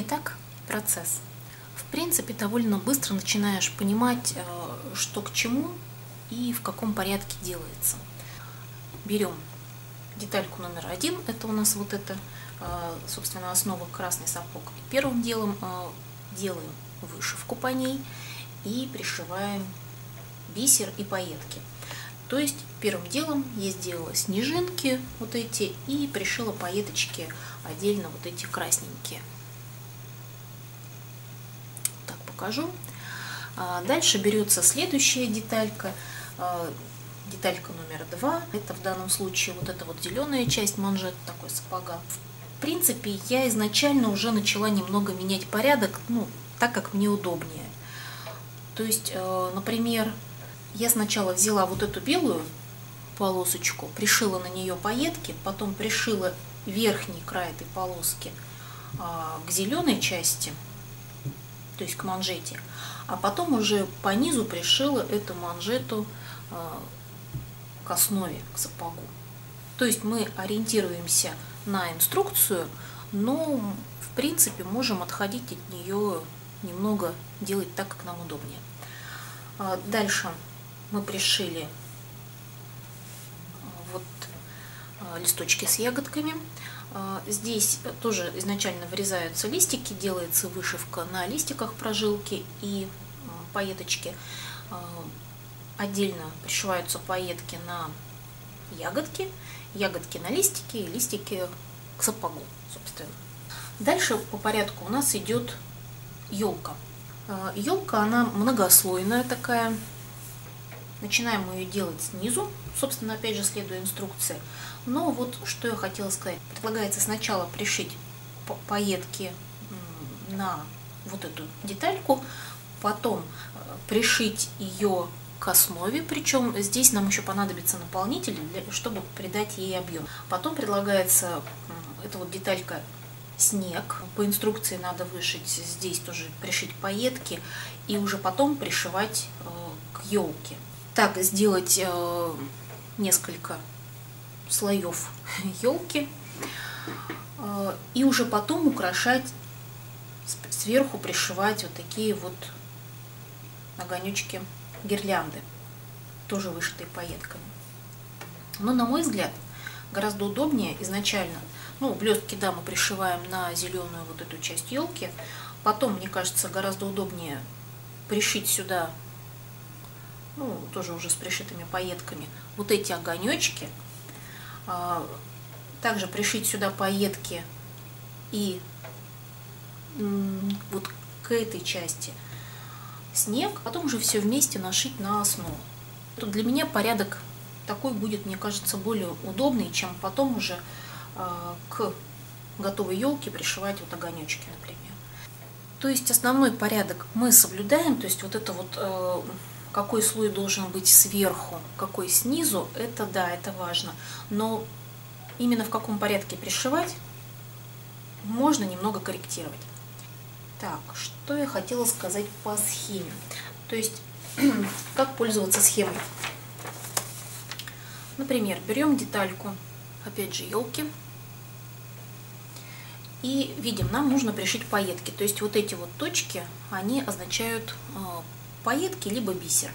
Итак, процесс. В принципе, довольно быстро начинаешь понимать, что к чему и в каком порядке делается. Берем детальку номер 1, это у нас вот это, собственно, основа красный сапог. Первым делом делаем вышивку по ней и пришиваем бисер и пайетки. То есть первым делом я сделала снежинки вот эти и пришила пайеточки отдельно вот эти красненькие. Так покажу. Дальше берется следующая деталька. Деталька номер 2. Это в данном случае вот эта вот зеленая часть манжета такой сапога. В принципе, я изначально уже начала немного менять порядок, так как мне удобнее. То есть, например, я сначала взяла вот эту белую полосочку, пришила на нее пайетки, потом пришила верхний край этой полоски к зеленой части, то есть к манжете, а потом уже по низу пришила эту манжету к основе, к сапогу. То есть мы ориентируемся на инструкцию, но в принципе можем отходить от нее немного, делать так, как нам удобнее. Дальше мы пришили вот листочки с ягодками. Здесь тоже изначально вырезаются листики, делается вышивка на листиках, прожилки и пайеточки. Отдельно пришиваются пайетки на ягодки, ягодки на листики и листики к сапогу, собственно. Дальше по порядку у нас идет елка. Елка, она многослойная такая. Начинаем ее делать снизу, собственно, опять же, следуя инструкции. Но вот что я хотела сказать. Предлагается сначала пришить пайетки на вот эту детальку, потом пришить ее к основе, причем здесь нам еще понадобится наполнитель, чтобы придать ей объем. Потом предлагается эта вот деталька снег. По инструкции надо вышить здесь тоже, пришить пайетки и уже потом пришивать к елке. Так сделать несколько слоев елки и уже потом украшать, сверху пришивать вот такие вот огонечки. Гирлянды, тоже вышитые пайетками. Но, на мой взгляд, гораздо удобнее изначально. Блестки, да, мы пришиваем на зеленую вот эту часть елки. Потом, мне кажется, гораздо удобнее пришить сюда, тоже уже с пришитыми пайетками, вот эти огонечки. Также пришить сюда пайетки и вот к этой части снег, потом уже все вместе нашить на основу. Тут для меня порядок такой будет, мне кажется, более удобный, чем потом уже к готовой елке пришивать вот огонечки, например. То есть основной порядок мы соблюдаем, то есть вот это вот какой слой должен быть сверху, какой снизу, это да, это важно. Но именно в каком порядке пришивать, можно немного корректировать. Так, что я хотела сказать по схеме. То есть, как пользоваться схемой. Например, берем детальку, опять же, елки. И видим, нам нужно пришить пайетки. То есть, вот эти вот точки, они означают пайетки, либо бисер.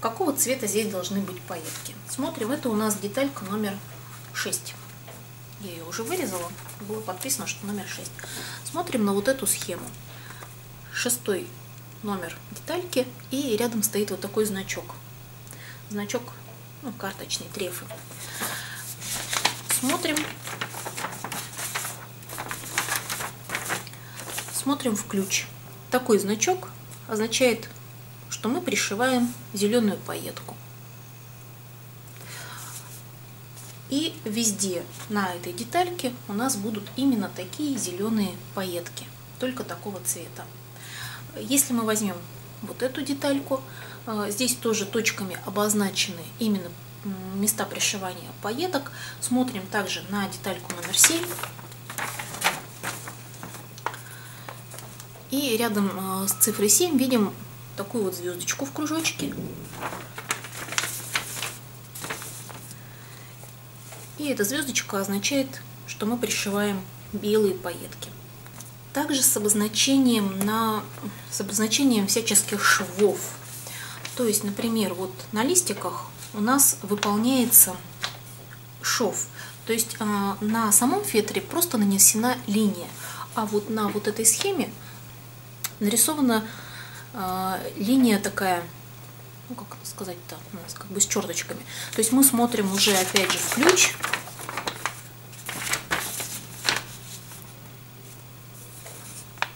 Какого цвета здесь должны быть пайетки? Смотрим, это у нас деталька номер 6. Я ее уже вырезала, было подписано, что номер 6. Смотрим на вот эту схему. 6 номер детальки, и рядом стоит вот такой значок. Значок, карточный, трефы. Смотрим. Смотрим в ключ. Такой значок означает, что мы пришиваем зеленую пайетку. И везде на этой детальке у нас будут именно такие зеленые пайетки, только такого цвета. Если мы возьмем вот эту детальку, здесь тоже точками обозначены именно места пришивания пайеток. Смотрим также на детальку номер 7. И рядом с цифрой 7 видим такую вот звездочку в кружочке. И эта звездочка означает, что мы пришиваем белые пайетки. также с обозначением всяческих швов. То есть, например, вот на листиках у нас выполняется шов. То есть на самом фетре просто нанесена линия, а вот на вот этой схеме нарисована линия такая, ну как сказать-то, у нас как бы с черточками. То есть мы смотрим уже опять же в ключ.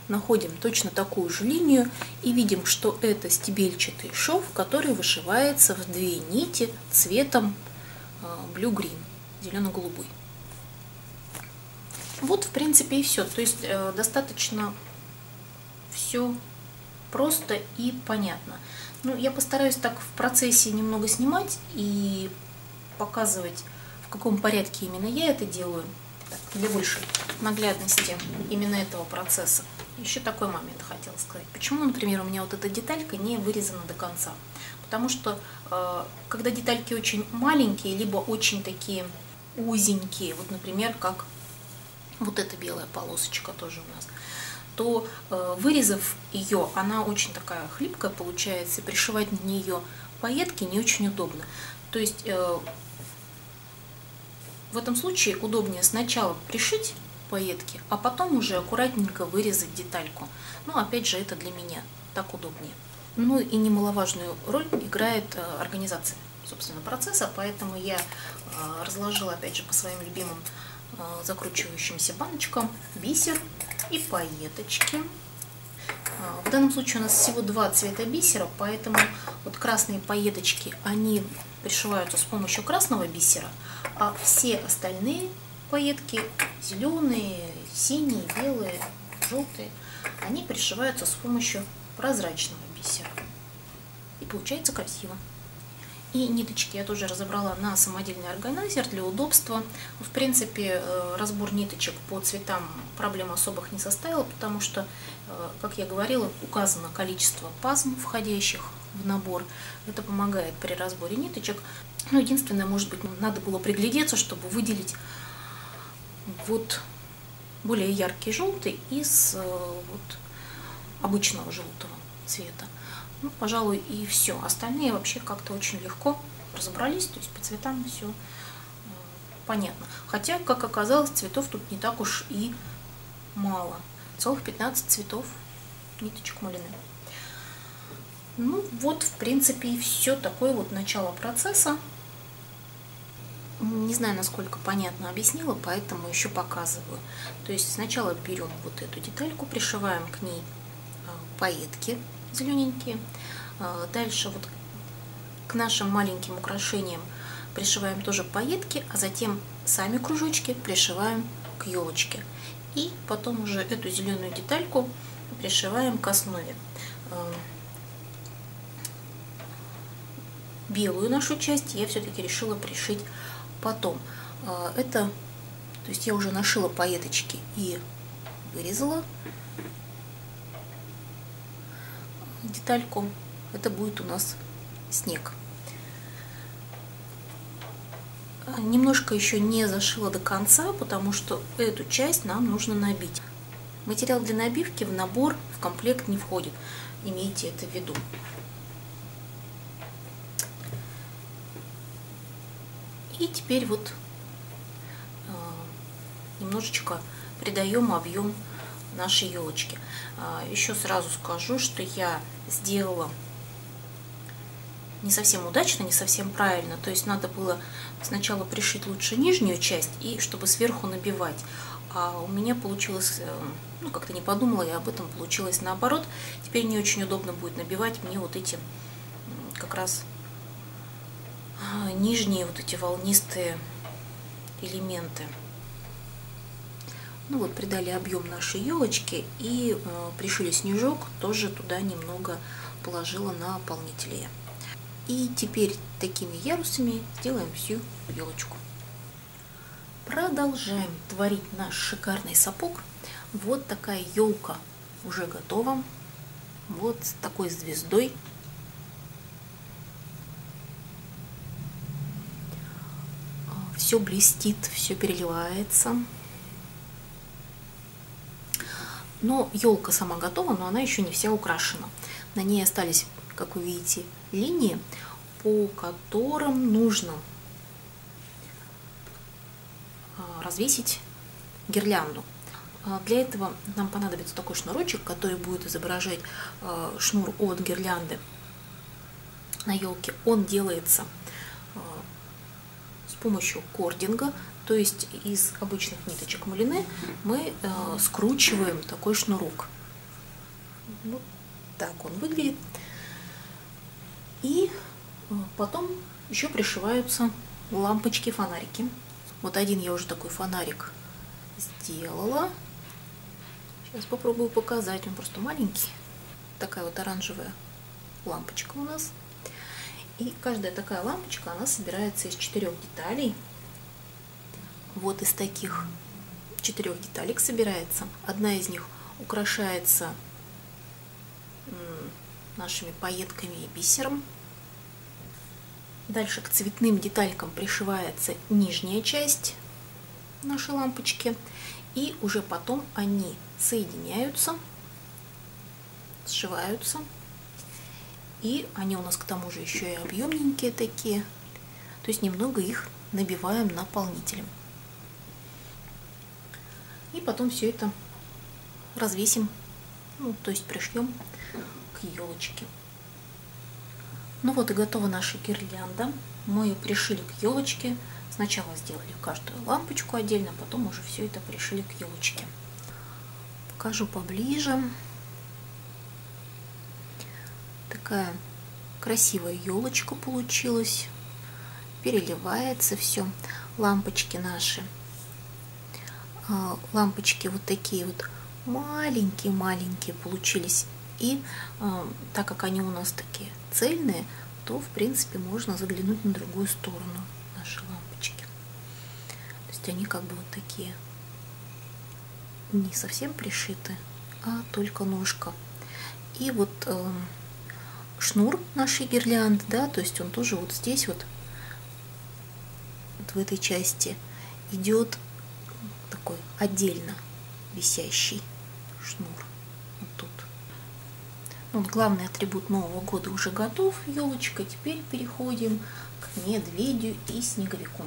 Находим точно такую же линию и видим, что это стебельчатый шов, который вышивается в две нити цветом blue-green, зелено-голубой. Вот, в принципе, и все. То есть достаточно все просто и понятно. Ну, я постараюсь так в процессе немного снимать и показывать, в каком порядке именно я это делаю, так, для большей наглядности именно этого процесса. Еще такой момент хотела сказать. Почему, например, у меня вот эта деталька не вырезана до конца? Потому что, когда детальки очень маленькие, либо очень такие узенькие, вот, например, как вот эта белая полосочка тоже у нас, то, вырезав ее, она очень такая хлипкая получается, и пришивать на нее пайетки не очень удобно. То есть, в этом случае удобнее сначала пришить пайетки, а потом уже аккуратненько вырезать детальку. Ну, опять же, это для меня так удобнее. Ну и немаловажную роль играет организация, собственно, процесса, поэтому я разложила, опять же, по своим любимым закручивающимся баночкам бисер и пайеточки. В данном случае у нас всего два цвета бисера, поэтому вот красные пайеточки, они пришиваются с помощью красного бисера, а все остальные пайетки, зеленые, синие, белые, желтые, они пришиваются с помощью прозрачного бисера. И получается красиво. И ниточки я тоже разобрала на самодельный органайзер для удобства. В принципе, разбор ниточек по цветам проблем особых не составил, потому что, как я говорила, указано количество пазм, входящих в набор. Это помогает при разборе ниточек. Но единственное, может быть, надо было приглядеться, чтобы выделить вот более яркий желтый из вот обычного желтого цвета. Ну, пожалуй, и все. Остальные вообще как-то очень легко разобрались, то есть по цветам все понятно. Хотя, как оказалось, цветов тут не так уж и мало. Целых 15 цветов ниточек малины. Ну вот, в принципе, и все. Такое вот начало процесса. Не знаю, насколько понятно объяснила, поэтому еще показываю. То есть сначала берем вот эту детальку, пришиваем к ней пайетки зелененькие. Дальше вот к нашим маленьким украшениям пришиваем тоже пайетки, а затем сами кружочки пришиваем к елочке. И потом уже эту зеленую детальку пришиваем к основе. Белую нашу часть я все-таки решила пришить потом. Это, то есть я уже нашила пайеточки и вырезала детальку. Это будет у нас снег. Немножко еще не зашила до конца, потому что эту часть нам нужно набить. Материал для набивки в набор, в комплект не входит. Имейте это в виду. И теперь вот немножечко придаем объем нашей елочки. Еще сразу скажу, что я сделала не совсем удачно, не совсем правильно. То есть надо было сначала пришить лучше нижнюю часть, и чтобы сверху набивать. А у меня получилось, ну как-то не подумала я об этом, получилось наоборот. Теперь не очень удобно будет набивать мне вот эти как раз нижние вот эти волнистые элементы. Ну вот, придали объем нашей елочки и пришили снежок, тоже туда немного положила наполнителя. И теперь такими ярусами сделаем всю елочку. Продолжаем творить наш шикарный сапог. Вот такая елка уже готова. Вот с такой звездой. Все блестит, все переливается. Но елка сама готова, но она еще не вся украшена. На ней остались, как вы видите, линии, по которым нужно развесить гирлянду. Для этого нам понадобится такой шнурочек, который будет изображать шнур от гирлянды на елке. Он делается с помощью кординга, то есть из обычных ниточек мулине мы скручиваем такой шнурок. Вот так он выглядит. И потом еще пришиваются лампочки, фонарики. Вот один я уже такой фонарик сделала. Сейчас попробую показать, он просто маленький. Такая вот оранжевая лампочка у нас. И каждая такая лампочка, она собирается из 4 деталей. Вот из таких 4 деталек собирается. Одна из них украшается нашими пайетками и бисером. Дальше к цветным деталькам пришивается нижняя часть нашей лампочки. И уже потом они соединяются, сшиваются. И они у нас к тому же еще и объемненькие такие. То есть немного их набиваем наполнителем. И потом все это развесим, то есть пришьем к елочке. Ну вот и готова наша гирлянда. Мы ее пришили к елочке. Сначала сделали каждую лампочку отдельно, потом уже все это пришили к елочке. Покажу поближе. Такая красивая елочка получилась. Переливается все. Лампочки наши. Лампочки вот такие вот маленькие-маленькие получились. И так как они у нас такие цельные, то в принципе можно заглянуть на другую сторону нашей лампочки. То есть они как бы вот такие не совсем пришиты, а только ножка. И вот шнур нашей гирлянды, да, то есть он тоже вот здесь вот в этой части идет такой отдельно висящий шнур. Вот тут. Вот главный атрибут Нового года уже готов, елочка. Теперь переходим к медведю и снеговику.